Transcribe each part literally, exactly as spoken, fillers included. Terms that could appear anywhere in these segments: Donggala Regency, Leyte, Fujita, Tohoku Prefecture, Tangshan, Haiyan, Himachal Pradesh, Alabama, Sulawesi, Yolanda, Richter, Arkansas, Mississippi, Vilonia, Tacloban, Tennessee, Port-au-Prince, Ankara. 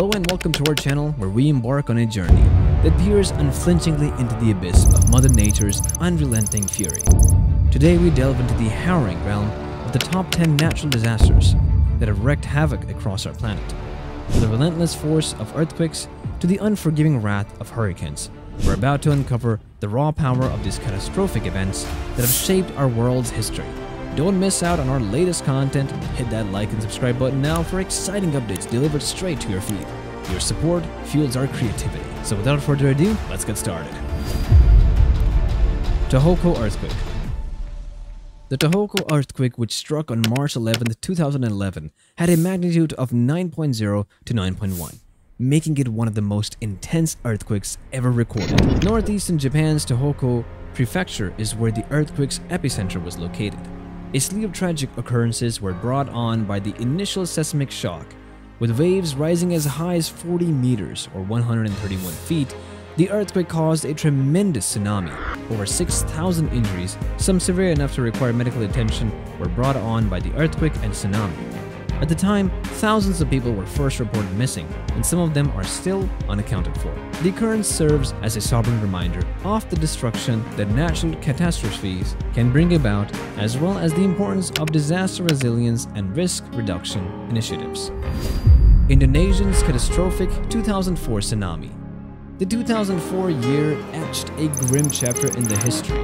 Hello and welcome to our channel where we embark on a journey that peers unflinchingly into the abyss of Mother Nature's unrelenting fury. Today we delve into the harrowing realm of the top ten natural disasters that have wreaked havoc across our planet. From the relentless force of earthquakes to the unforgiving wrath of hurricanes, we're about to uncover the raw power of these catastrophic events that have shaped our world's history. Don't miss out on our latest content. Hit that like and subscribe button now for exciting updates delivered straight to your feed. Your support fuels our creativity. So without further ado, let's get started. Tohoku Earthquake. The Tohoku earthquake, which struck on March eleventh, two thousand eleven, had a magnitude of nine point zero to nine point one. making it one of the most intense earthquakes ever recorded. Northeastern Japan's Tohoku Prefecture is where the earthquake's epicenter was located. A slew of tragic occurrences were brought on by the initial seismic shock. With waves rising as high as forty meters or one hundred thirty-one feet, the earthquake caused a tremendous tsunami. Over six thousand injuries, some severe enough to require medical attention, were brought on by the earthquake and tsunami. At the time, thousands of people were first reported missing, and some of them are still unaccounted for. The occurrence serves as a sobering reminder of the destruction that natural catastrophes can bring about, as well as the importance of disaster resilience and risk reduction initiatives. Indonesia's catastrophic two thousand four tsunami. The two thousand four year etched a grim chapter in the history,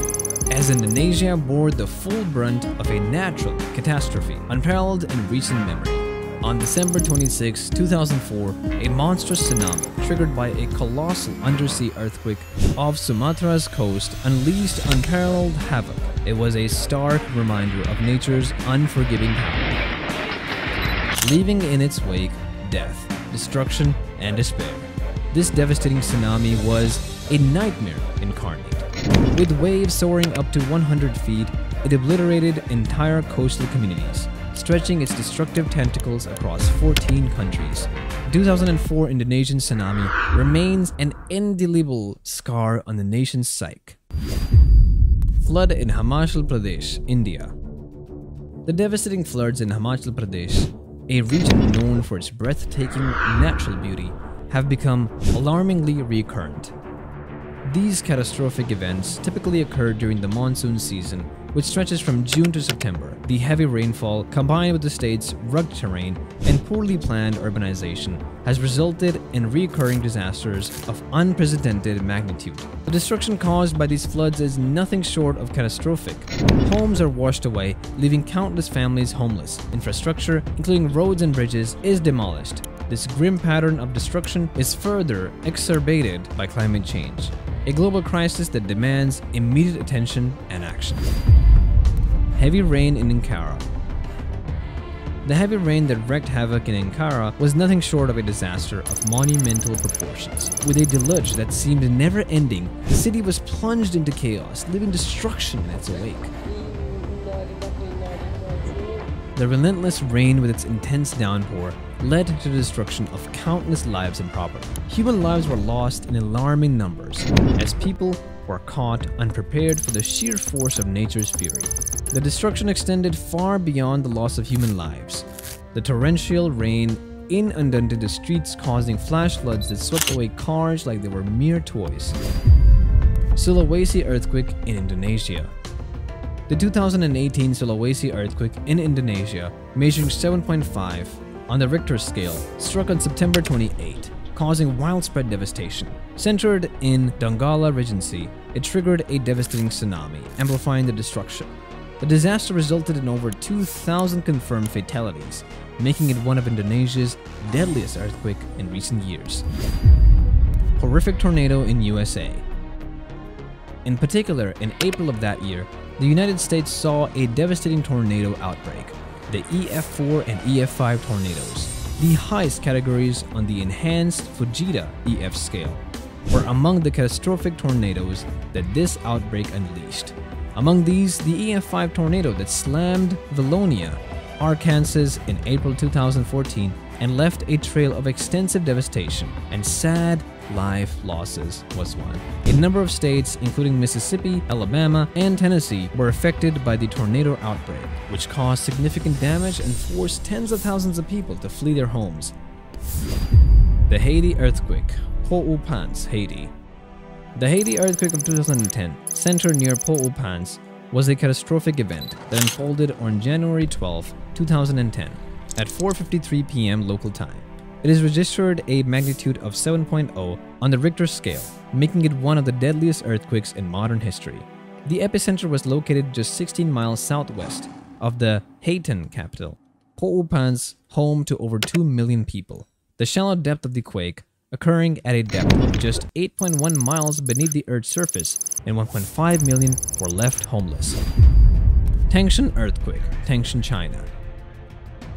as Indonesia bore the full brunt of a natural catastrophe unparalleled in recent memory. On December twenty-sixth, two thousand four, a monstrous tsunami triggered by a colossal undersea earthquake off Sumatra's coast unleashed unparalleled havoc. It was a stark reminder of nature's unforgiving power, leaving in its wake death, destruction, and despair. This devastating tsunami was a nightmare incarnate. With waves soaring up to one hundred feet, it obliterated entire coastal communities, stretching its destructive tentacles across fourteen countries. The two thousand four Indonesian tsunami remains an indelible scar on the nation's psyche. Flood in Himachal Pradesh, India. The devastating floods in Himachal Pradesh, a region known for its breathtaking natural beauty, have become alarmingly recurrent. These catastrophic events typically occur during the monsoon season, which stretches from June to September. The heavy rainfall, combined with the state's rugged terrain and poorly planned urbanization, has resulted in recurring disasters of unprecedented magnitude. The destruction caused by these floods is nothing short of catastrophic. Homes are washed away, leaving countless families homeless. Infrastructure, including roads and bridges, is demolished. This grim pattern of destruction is further exacerbated by climate change, a global crisis that demands immediate attention and action. Heavy rain in Ankara. The heavy rain that wreaked havoc in Ankara was nothing short of a disaster of monumental proportions. With a deluge that seemed never ending, the city was plunged into chaos, leaving destruction in its wake. The relentless rain, with its intense downpour, led to the destruction of countless lives and property. Human lives were lost in alarming numbers, as people were caught unprepared for the sheer force of nature's fury. The destruction extended far beyond the loss of human lives. The torrential rain inundated the streets, causing flash floods that swept away cars like they were mere toys. Sulawesi earthquake in Indonesia. The two thousand eighteen Sulawesi earthquake in Indonesia, measuring seven point five on the Richter scale, struck on September twenty-eighth, causing widespread devastation. Centered in Donggala Regency, it triggered a devastating tsunami, amplifying the destruction. The disaster resulted in over two thousand confirmed fatalities, making it one of Indonesia's deadliest earthquakes in recent years. Horrific tornado in U S A. In particular, in April of that year, the United States saw a devastating tornado outbreak, the E F four and E F five tornadoes, the highest categories on the enhanced Fujita E F scale, were among the catastrophic tornadoes that this outbreak unleashed. Among these, the E F five tornado that slammed Vilonia, Arkansas in April two thousand fourteen and left a trail of extensive devastation and sad life losses was one. A number of states, including Mississippi, Alabama, and Tennessee, were affected by the tornado outbreak, which caused significant damage and forced tens of thousands of people to flee their homes. The Haiti earthquake, Port-au-Prince, Haiti. The Haiti earthquake of two thousand ten, centered near Port-au-Prince, was a catastrophic event that unfolded on January twelfth, two thousand ten, at four fifty-three p m local time. It is registered a magnitude of seven point zero on the Richter scale, making it one of the deadliest earthquakes in modern history. The epicenter was located just sixteen miles southwest of the Haitian capital, Port-au-Prince, home to over two million people. The shallow depth of the quake, occurring at a depth of just eight point one miles beneath the Earth's surface, and one point five million were left homeless. Tangshan earthquake, Tangshan, China.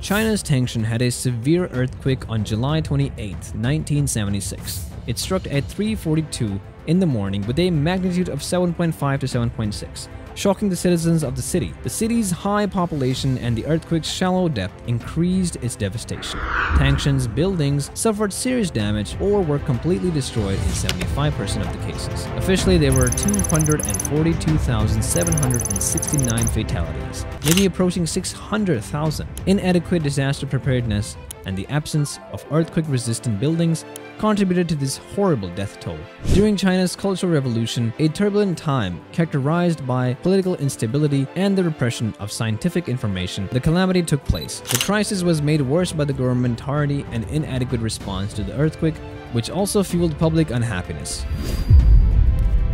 China's Tangshan had a severe earthquake on July twenty-eighth, nineteen seventy-six. It struck at three forty-two in the morning with a magnitude of seven point five to seven point six, shocking the citizens of the city. The city's high population and the earthquake's shallow depth increased its devastation. Tangshan's buildings suffered serious damage or were completely destroyed in seventy-five percent of the cases. Officially, there were two hundred forty-two thousand seven hundred sixty-nine fatalities, maybe approaching six hundred thousand. Inadequate disaster preparedness and the absence of earthquake-resistant buildings contributed to this horrible death toll. During China's Cultural Revolution, a turbulent time characterized by political instability and the repression of scientific information, the calamity took place. The crisis was made worse by the government's tardy and inadequate response to the earthquake, which also fueled public unhappiness.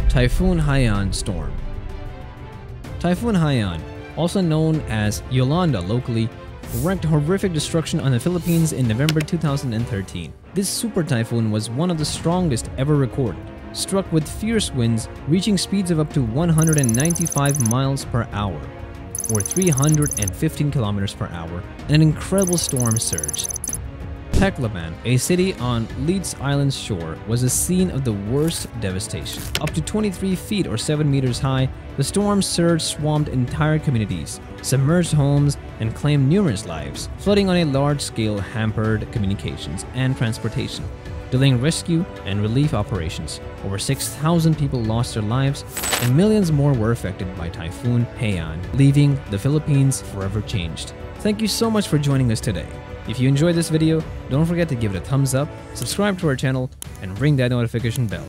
Typhoon Haiyan storm. Typhoon Haiyan, also known as Yolanda locally, wreaked horrific destruction on the Philippines in November two thousand thirteen. This super typhoon was one of the strongest ever recorded, struck with fierce winds reaching speeds of up to one hundred ninety-five miles per hour or three hundred fifteen kilometers per hour, and an incredible storm surge. Tacloban, a city on Leyte Island's shore, was the scene of the worst devastation. Up to twenty-three feet or seven meters high, the storm surge swamped entire communities, submerged homes, and claimed numerous lives. Flooding on a large scale hampered communications and transportation, delaying rescue and relief operations. Over six thousand people lost their lives, and millions more were affected by Typhoon Haiyan, leaving the Philippines forever changed. Thank you so much for joining us today. If you enjoyed this video, don't forget to give it a thumbs up, subscribe to our channel, and ring that notification bell.